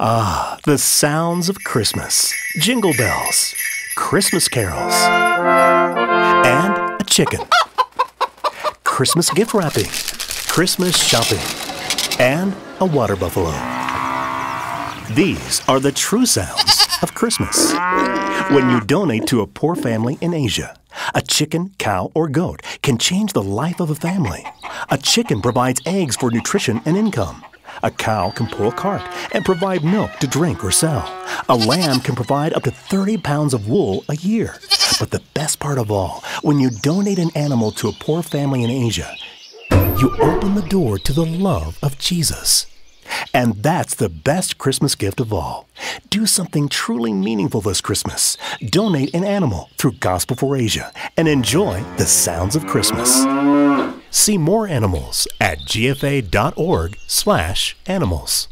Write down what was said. Ah, the sounds of Christmas, jingle bells, Christmas carols, and a chicken, Christmas gift wrapping, Christmas shopping, and a water buffalo. These are the true sounds of Christmas. When you donate to a poor family in Asia, a chicken, cow, or goat can change the life of a family. A chicken provides eggs for nutrition and income. A cow can pull a cart and provide milk to drink or sell. A lamb can provide up to 30 pounds of wool a year. But the best part of all, when you donate an animal to a poor family in Asia, you open the door to the love of Jesus. And that's the best Christmas gift of all. Do something truly meaningful this Christmas. Donate an animal through Gospel for Asia and enjoy the sounds of Christmas. See more animals at gfa.org/animals.